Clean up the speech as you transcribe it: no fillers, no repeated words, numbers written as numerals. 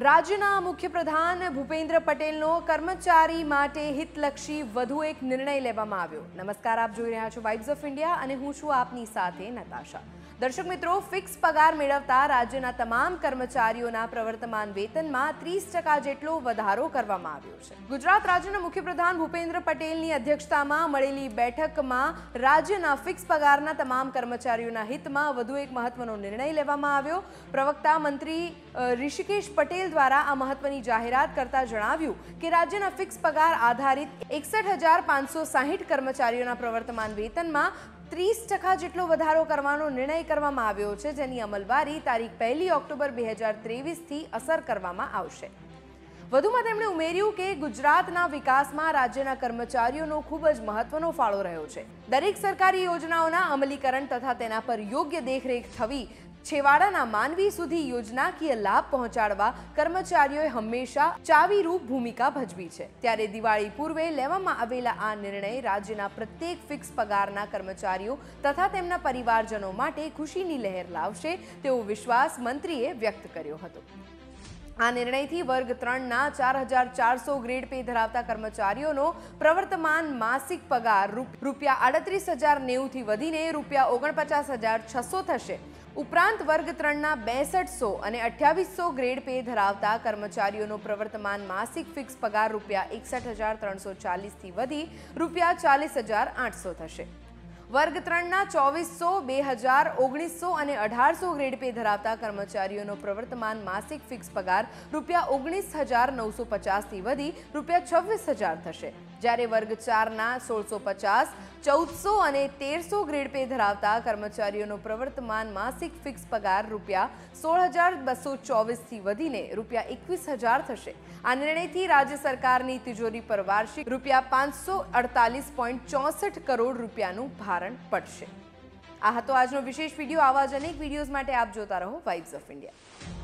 राज्यना मुख्य प्रधान भूपेन्द्र पटेलनो कर्मचारी माटे हितलक्षी વધુ એક નિર્ણય લેવામાં આવ્યો। નમસ્કાર, આપ જોઈ રહ્યા છો વાઇબ્સ ઓફ ઇન્ડિયા અને હું છું આપની સાથે નતાશા। દર્શક મિત્રો, ફિક્સ પગાર મેળવતા રાજ્યના તમામ કર્મચારીઓના પ્રવર્તમાન વેતનમાં 30% જેટલો વધારો કરવામાં આવ્યો છે। ગુજરાત રાજ્યના મુખ્ય પ્રધાન ભૂપેન્દ્ર પટેલની અધ્યક્ષતામાં મળેલી બેઠકમાં રાજ્યના ફિક્સ પગારના તમામ કર્મચારીઓના હિતમાં વધુ એક મહત્વનો નિર્ણય લેવામાં આવ્યો। પ્રવક્તા મંત્રી ऋषिकेश पटेल द्वारा आ महत्वनी जाहेरात करता जणाव्यु के राज्यना फिक्स पगार आधारित 61,560 कर्मचारीओना प्रवर्तमान वेतनमां 30% જેટલો વધારો કરવાનો નિર્ણય કરવામાં આવ્યો છે, જેની અમલવારી તારીખ 1 ઓક્ટોબર 2023 થી અસર કરવામાં આવશે। વધુમાં તેમણે ઉમેર્યું કે ગુજરાતના વિકાસમાં રાજ્યના કર્મચારીઓનો ખૂબ જ મહત્વનો ફાળો રહ્યો છે। દરેક સરકારી યોજનાઓના અમલીકરણ તથા તેના પર યોગ્ય દેખરેખ થવી, છેવાડાના માનવી સુધી યોજનાકીય લાભ પહોંચાડવા કર્મચારીઓએ હંમેશા ચાવીરૂપ ભૂમિકા ભજવી છે। ત્યારે દિવાળી પૂર્વે લેવામાં આવેલા આ નિર્ણય રાજ્યના પ્રત્યેક ફિક્સ પગારના કર્મચારીઓ તથા તેમના પરિવારજનો માટે ખુશીની લહેર લાવશે, તેવો વિશ્વાસ મંત્રીએ વ્યક્ત કર્યો હતો। आ निर्णयथी वर्ग 3 ना 4,400 ग्रेड पे धरावता कर्मचारीओनो प्रवर्तमान मासिक पगार रूपिया 38,090 थी वधीने रूपिया 49,600 थशे। उपरांत वर्ग 3 ना 6200 अने 2800 ग्रेड पे धरावता कर्मचारीओनो प्रवर्तमान मासिक फिक्स पगार रूपिया 61,340 थी वधी रूपिया 40,800 थशे। वर्ग 3 ना 2400 2000 1900 अने 1800 ग्रेड पे धरावता कर्मचारीओनो प्रवर्तमान मासिक फिक्स पगार रूपिया 19,950 थी वधी रूपिया 26,000 थशे। ज्यारे वर्ग 4 ना 1650 1400 अने 1300 ग्रेड पे धरावता कर्मचारीओनो प्रवर्तमान मासिक फिक्स पगार रूपिया 16,224 थी वधीने रूपिया 21,000 थशे। आ निर्णयथी राज्य सरकारनी तिजोरी पर वार्षिक रूपिया 548.64 करोड़ रूपियानुं भार पड़शे। आ हतो आजनो विशेष वीडियो। आवा ज अनेक वीडियोज माटे आप जोता रहो वाइब्स ऑफ इंडिया।